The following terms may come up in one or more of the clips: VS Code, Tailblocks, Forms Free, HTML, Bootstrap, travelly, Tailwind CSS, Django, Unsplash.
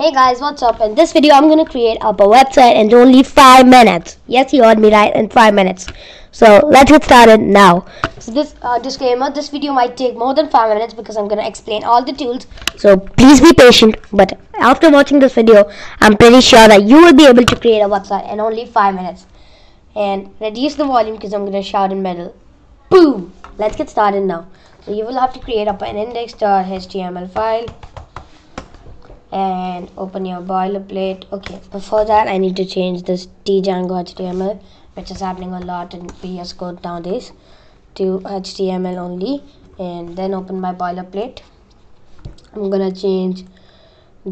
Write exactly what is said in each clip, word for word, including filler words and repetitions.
Hey guys, what's up? In this video, I'm gonna create up a website in only five minutes. Yes, you heard me right, in five minutes. So let's get started now. So this uh, disclaimer: this video might take more than five minutes because I'm gonna explain all the tools. So please be patient. But after watching this video, I'm pretty sure that you will be able to create a website in only five minutes. And reduce the volume because I'm gonna shout in middle. Boom! Let's get started now. So you will have to create up an index dot H T M L file. And open your boilerplate. Okay, before that I need to change this Django H T M L, which is happening a lot in V S Code nowadays, to H T M L only, and then open my boilerplate. I'm gonna change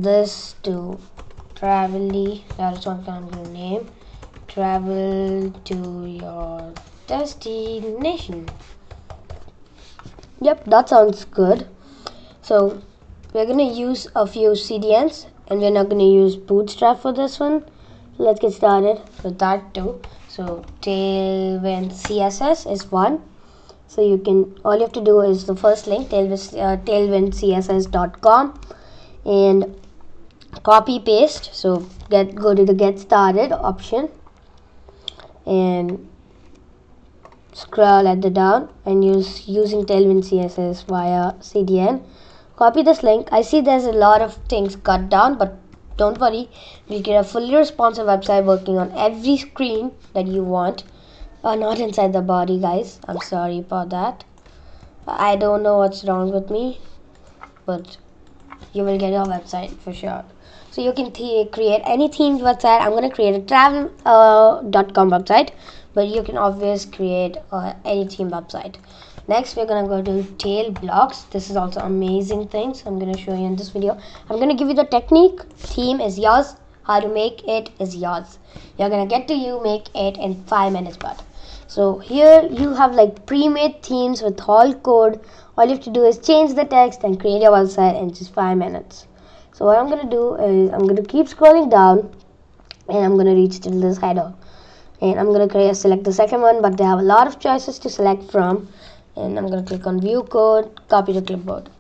this to travelly. That's what I'm gonna name. Travel to your destination. Yep, that sounds good. So we're going to use a few C D Ns and we're not going to use Bootstrap for this one. Let's get started with that too. So Tailwind C S S is one. So you can, all you have to do is the first link, tailwind C S S dot com, and copy paste. So get go to the get started option and scroll at the down and use using Tailwind C S S via C D N. Copy this link. I see there's a lot of things cut down, but don't worry. We'll get a fully responsive website working on every screen that you want. Uh, not inside the body, guys. I'm sorry about that. I don't know what's wrong with me, but you will get your website for sure. So you can th create any themed website. I'm going to create a travel dot com uh, website, but you can obviously create uh, any theme website. Next, we're gonna go to Tailblocks. This is also amazing thing, so I'm gonna show you in this video. I'm gonna give you the technique. Theme is yours. How to make it is yours. You're gonna get to you make it in five minutes, but so here you have like pre-made themes with all code. All you have to do is change the text and create your website in just five minutes. So what I'm gonna do is I'm gonna keep scrolling down, and I'm gonna reach till this header, and I'm gonna create, select the second one. But they have a lot of choices to select from. And I'm going to click on view code, copy to clipboard.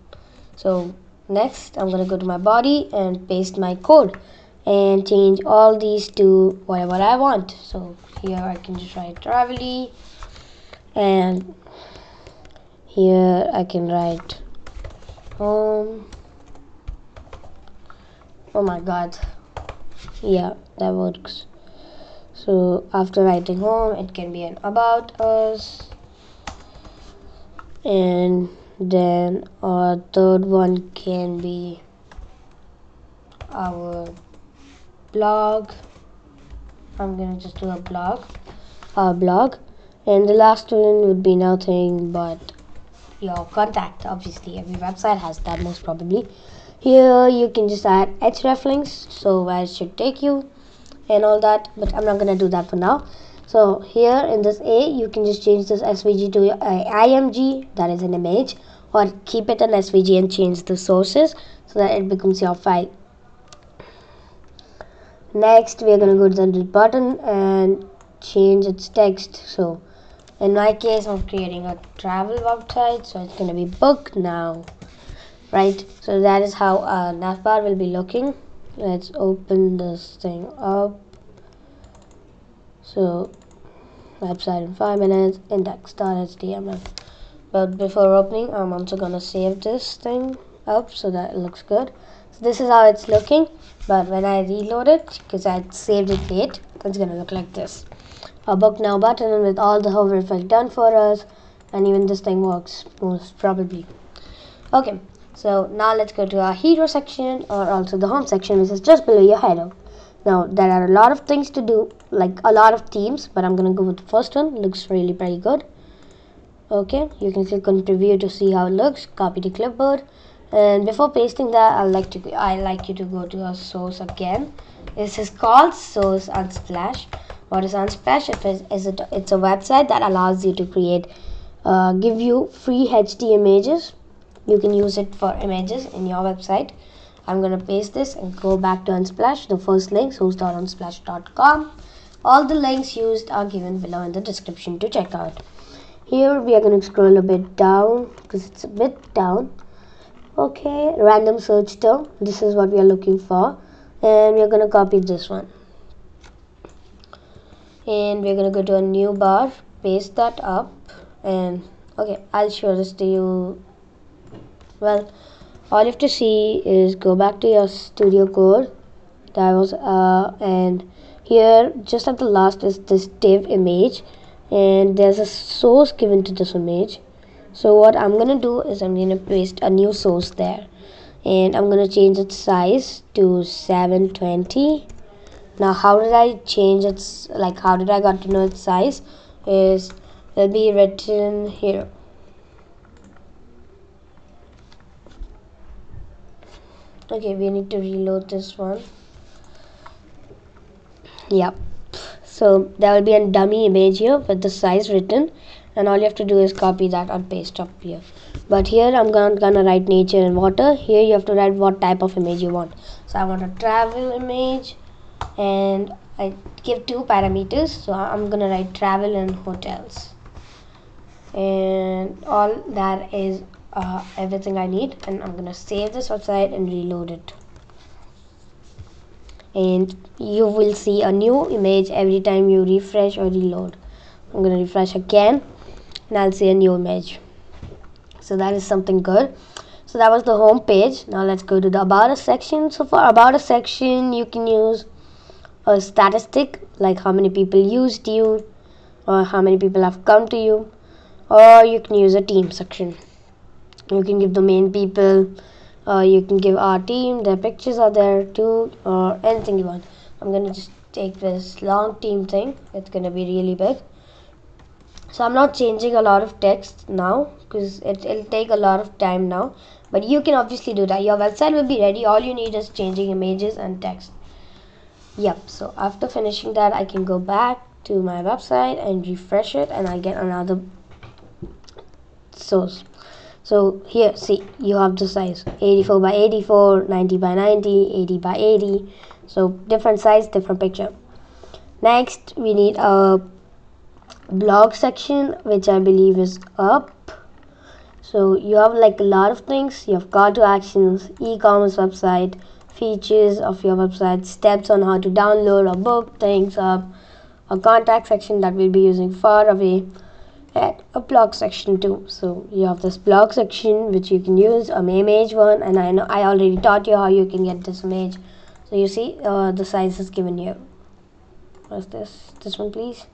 So next I'm going to go to my body and paste my code and change all these to whatever I want. So here I can just write travel-y, and here I can write home. Oh my god, yeah, that works. So after writing home, it can be an about us. And then our third one can be our blog. I'm gonna just do a blog, our blog, and the last one would be nothing but your contact. Obviously, every website has that most probably. Here you can just add href links, so where it should take you, and all that. But I'm not gonna do that for now. So here in this A, you can just change this S V G to I M G, that is an image, or keep it an S V G and change the sources so that it becomes your file. Next, we are going to go to the button and change its text. So in my case, I'm creating a travel website, so it's going to be book now, right? So that is how our navbar will be looking. Let's open this thing up. So, website in five minutes, index dot H T M L. But before opening, I'm also gonna save this thing up so that it looks good. So this is how it's looking. But when I reload it, because I saved it late, it's gonna look like this. A book now button with all the hover effect done for us, and even this thing works most probably. Okay, so now let's go to our hero section, or also the home section, which is just below your header. Now, there are a lot of things to do, like a lot of themes, but I'm going to go with the first one. Looks really pretty good. Okay, you can click on preview to see how it looks. Copy to clipboard. And before pasting that, I'd like to, I like you to go to our source again. This is called Source Unsplash. What is Unsplash? It is, is it, it's a website that allows you to create, uh, give you free H D images. You can use it for images in your website. I'm going to paste this and go back to Unsplash. The first link, source dot unsplash dot com. All the links used are given below in the description to check out. Here we are going to scroll a bit down because it's a bit down. Okay, random search term. This is what we are looking for. and we're going to copy this one, and we're going to go to a new bar, paste that up, and okay, I'll show this to you. Well, all you have to see is go back to your studio code that was uh, and here just at the last is this div image, and there's a source given to this image. So what I'm gonna do is I'm gonna paste a new source there, and I'm gonna change its size to seven twenty. Now how did I change its, like how did I got to know its size is it'll be written here. Okay, we need to reload this one. Yep. So there will be a dummy image here with the size written, and all you have to do is copy that and paste up here. But here I'm gonna, gonna write nature and water. Here you have to write what type of image you want. So I want a travel image, and I give two parameters. So I'm gonna write travel and hotels, and all that is uh, everything I need. And I'm gonna save this outside and reload it. And you will see a new image every time you refresh or reload. I'm gonna refresh again, and I'll see a new image. So that is something good. So that was the home page. Now let's go to the about us section. So for about us section, you can use a statistic, like how many people used you, or how many people have come to you, or you can use a team section. You can give the main people. Uh, you can give our team, their pictures are there too, or anything you want. I'm gonna just take this long team thing, it's gonna be really big. So I'm not changing a lot of text now, because it, it'll take a lot of time now, but you can obviously do that. Your website will be ready, all you need is changing images and text. Yep, so after finishing that, I can go back to my website and refresh it, and I get another source. So here, see, you have the size eighty-four by eighty-four, ninety by ninety, eighty by eighty. So different size, different picture. Next, we need a blog section, which I believe is up. So you have like a lot of things. You have call to actions, e-commerce website, features of your website, steps on how to download or book things up, a contact section that we'll be using far away. A blog section too. So you have this blog section which you can use, an image one, and I know I already taught you how you can get this image. So you see uh, the size is given here. What's this? This one, please.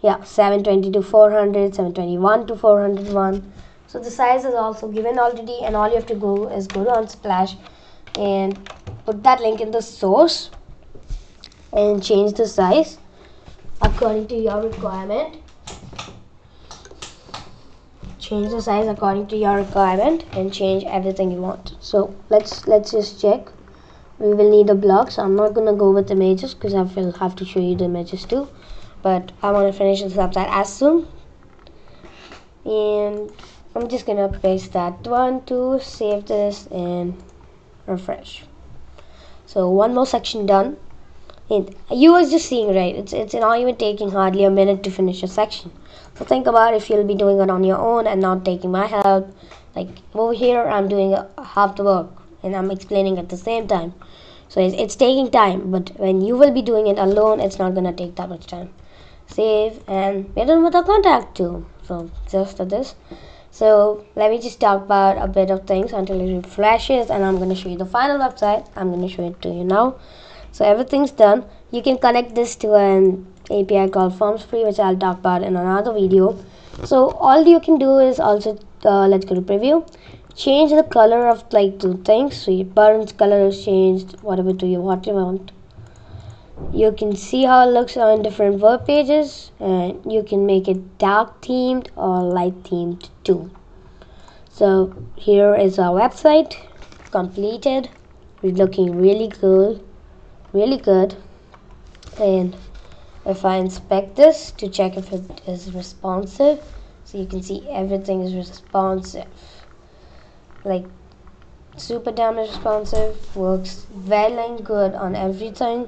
Yeah, seven twenty to four hundred, seven twenty-one to four hundred one. So the size is also given already, and all you have to go is go to Unsplash and put that link in the source and change the size according to your requirement. Change the size according to your requirement and change everything you want. So let's let's just check. We will need a block, so I'm not gonna go with images because I will have to show you the images too. But I want to finish this website as soon, and I'm just gonna paste that one to save this and refresh. So one more section done. And you was just seeing, right? It's it's not even taking hardly a minute to finish a section. So think about if you'll be doing it on your own and not taking my help. Like over here, I'm doing half the work and I'm explaining at the same time. So it's, it's taking time, but when you will be doing it alone, it's not gonna take that much time. Save, and we're done with our contact too. So just for this. So let me just talk about a bit of things until it refreshes, and I'm gonna show you the final website. I'm gonna show it to you now. So everything's done. You can connect this to an A P I called Forms Free, which I'll talk about in another video. So all you can do is also, uh, let's go to preview, change the color of like two things. So your parents' color is changed, whatever to you, what you want. You can see how it looks on different web pages, and you can make it dark themed or light themed too. So here is our website completed. It's looking really good. Really good. And if I inspect this to check if it is responsive, so you can see everything is responsive, like super damn responsive, works well and good on everything.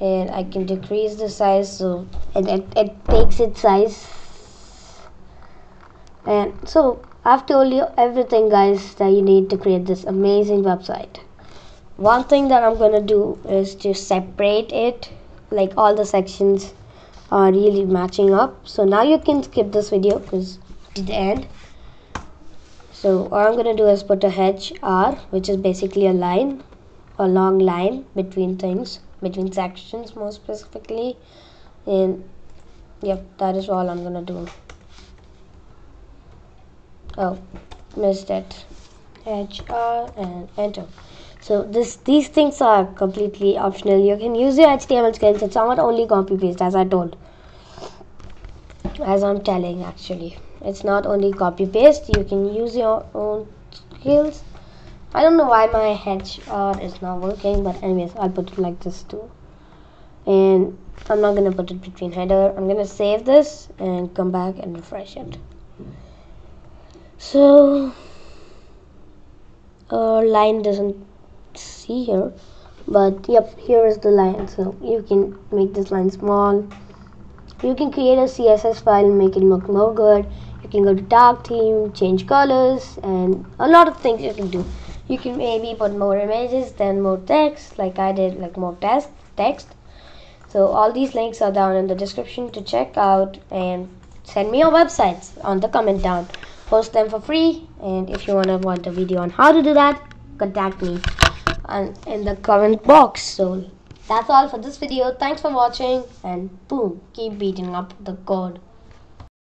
And I can decrease the size, so it, it, it takes its size. And so I've told you everything, guys, that you need to create this amazing website. one thing that I'm gonna do is to separate it, like all the sections are really matching up. So now you can skip this video because it's the end. So all I'm gonna do is put a H R, which is basically a line, a long line between things, between sections more specifically. And yep, that is all I'm gonna do. Oh, missed it. H R and enter. So this these things are completely optional. You can use your H T M L skills. It's not only copy paste, as I told, as I'm telling actually. It's not only copy paste. You can use your own skills. I don't know why my H R is not working, but anyways, I'll put it like this too. And I'm not gonna put it between header. I'm gonna save this and come back and refresh it. So uh, line doesn't see here, but yep, here is the line. So you can make this line small. You can create a C S S file and make it look more good. You can go to dark theme, change colors, and a lot of things you can do. You can maybe put more images, then more text, like I did, like more text text. So all these links are down in the description to check out, and send me your websites on the comment down. Post them for free, and if you want to watch a video on how to do that, contact me and in the comment box. So that's all for this video. Thanks for watching, and boom, keep beating up the code.